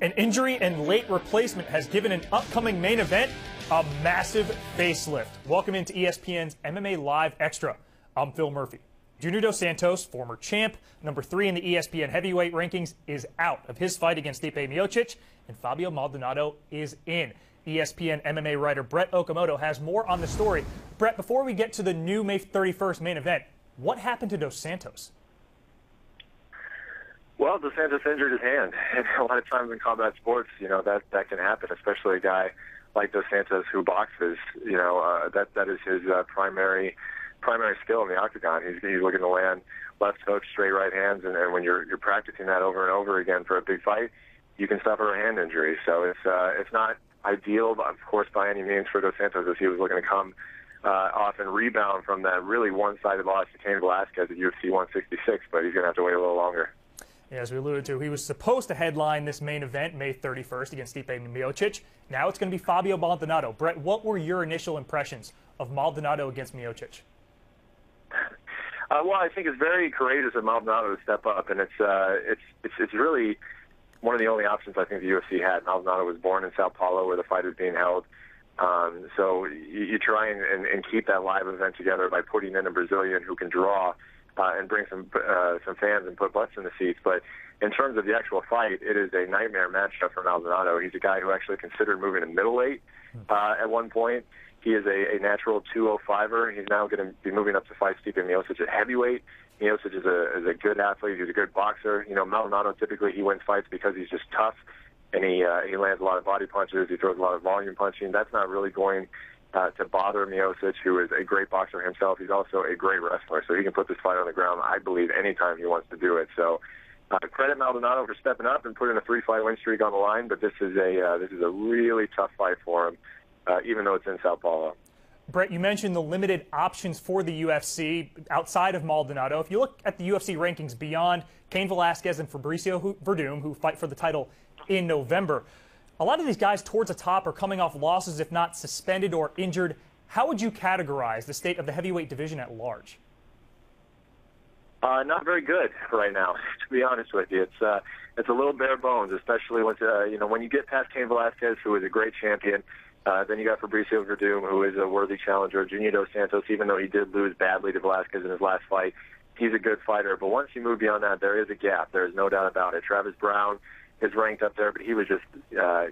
An injury and late replacement has given an upcoming main event a massive facelift. Welcome into ESPN's MMA Live Extra. I'm Phil Murphy. Junior Dos Santos, former champ, number 3 in the ESPN heavyweight rankings, is out of his fight against Stipe Miocic, and Fabio Maldonado is in. ESPN MMA writer Brett Okamoto has more on the story. Brett, before we get to the new May 31st main event, what happened to Dos Santos? Well, Dos Santos injured his hand, and a lot of times in combat sports, you know, that can happen, especially a guy like Dos Santos who boxes. You know, that is his primary skill in the octagon. He's looking to land left hooks, straight right hands, and when you're practicing that over and over again for a big fight, you can suffer a hand injury. So it's not ideal, of course, by any means for Dos Santos, as he was looking to come off and rebound from that really one-sided loss to Cain Velasquez at UFC 166, but he's going to have to wait a little longer. As we alluded to, he was supposed to headline this main event May 31st against Stipe Miocic. Now it's going to be Fabio Maldonado. Brett, what were your initial impressions of Maldonado against Miocic? Well, I think it's very courageous of Maldonado to step up, and it's really one of the only options I think the UFC had. Maldonado was born in Sao Paulo, where the fight is being held. So you try and keep that live event together by putting in a Brazilian who can draw and bring some fans and put butts in the seats. But in terms of the actual fight, it is a nightmare matchup for Maldonado. He's a guy who actually considered moving to middleweight at one point. He is a natural 205-er. He's now going to be moving up to fight Stipe Miocic at heavyweight. Miocic is a good athlete. He's a good boxer. You know, Maldonado, typically he wins fights because he's just tough, and he lands a lot of body punches. He throws a lot of volume punching. That's not really going to bother Miocic, who is a great boxer himself. He's also a great wrestler, so he can put this fight on the ground, I believe, anytime he wants to do it. So credit Maldonado for stepping up and putting a 3-fight win streak on the line, but this is a really tough fight for him, even though it's in Sao Paulo. Brett, you mentioned the limited options for the UFC outside of Maldonado. If you look at the UFC rankings beyond Cain Velasquez and Fabrício Werdum, who fight for the title in November, a lot of these guys towards the top are coming off losses, if not suspended or injured. How would you categorize the state of the heavyweight division at large? Not very good right now, to be honest with you. It's a little bare bones, especially when you get past Cain Velasquez, who is a great champion. Then you got Fabrício Werdum, who is a worthy challenger. Junior Dos Santos, even though he did lose badly to Velasquez in his last fight, he's a good fighter. But once you move beyond that, there is a gap. There is no doubt about it. Travis Brown is ranked up there, but he was just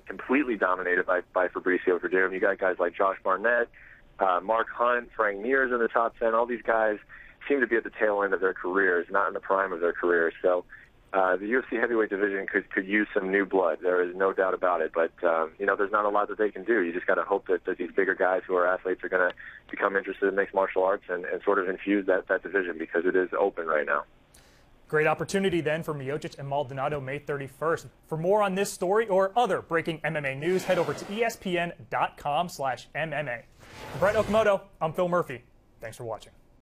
completely dominated by Fabrício Werdum. You got guys like Josh Barnett, Mark Hunt, Frank Mir is in the top 10. All these guys seem to be at the tail end of their careers, not in the prime of their careers. So the UFC heavyweight division could use some new blood. There is no doubt about it. But, you know, there's not a lot that they can do. You just got to hope that these bigger guys who are athletes are going to become interested in mixed martial arts and sort of infuse that division, because it is open right now. Great opportunity then for Miocic and Maldonado May 31st. For more on this story or other breaking MMA news, head over to ESPN.com/MMA. For Brett Okamoto, I'm Phil Murphy. Thanks for watching.